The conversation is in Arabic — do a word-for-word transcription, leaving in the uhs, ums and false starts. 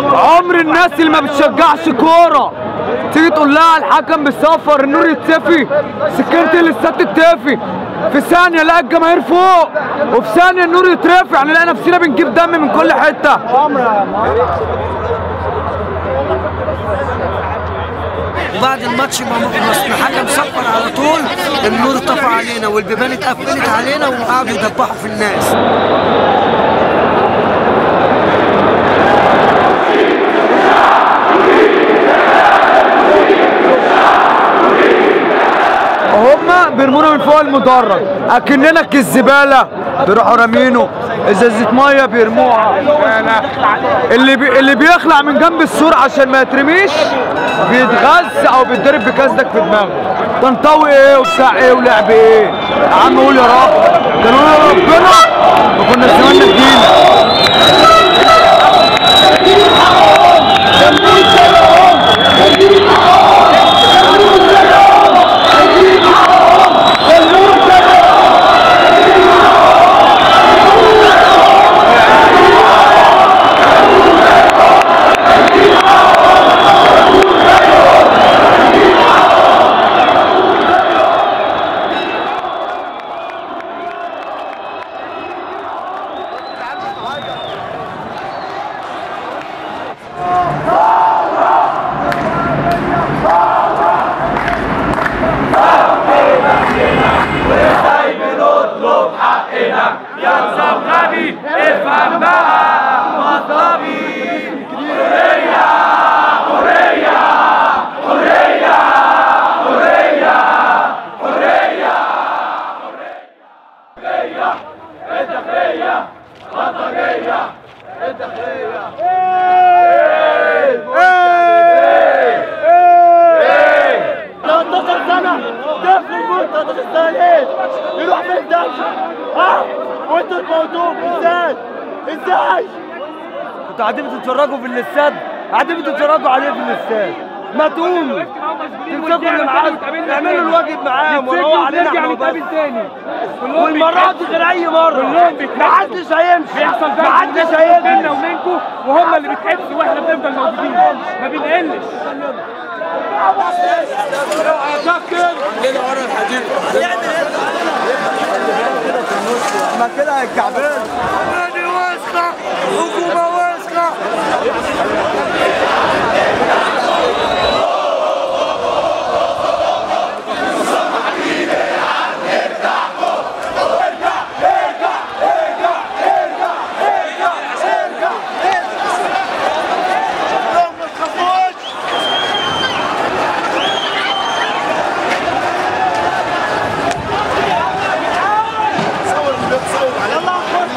عمر الناس اللي ما بتشجعش كوره تيجي تقول لها الحكم بيصفر، النور يتطفي، سكيورتي الاستاد تتطفي، في ثانيه لا الجماهير فوق، وفي ثانيه النور يترفع، نلاقي نفسنا بنجيب دم من كل حته. بعد الماتش الحكم صفر على طول، النور طفى علينا والبيبان اتقفلت علينا وقعدوا يدبحوا في الناس. هما بيرمونا من فوق المدرج اكننا الزباله، بيروحوا رامينه ازازه ميه بيرموها، اللي بي... اللي بيخلع من جنب السور عشان ما يترميش بيتغز او بيتضرب بكاسدك في دماغه. طنطاوي ايه وبتاع ايه ولعب ايه يا عم؟ قول يا رب، كانوا يا ربنا ما كنا زماننا جينا. انتوا قاعدين بتتفرجوا في الاستاد، قاعدين بتتفرجوا عليه في الاستاد، ما تقوموا تمسكوا اللي معاهم تعملوا الواجب معاهم وروحوا علينا احنا ونتقابل تاني، والمرة دي غير أي مرة، محدش هيمشي، محدش هيمشي بينا وبينكم، وهم اللي بيتحبسوا واحنا بنفضل موجودين ما بنقلش. يا كابتن كلنا ورا الحديد ما كده هيتكعبلنا. نادي واثقة، هجومة واثقة. يلا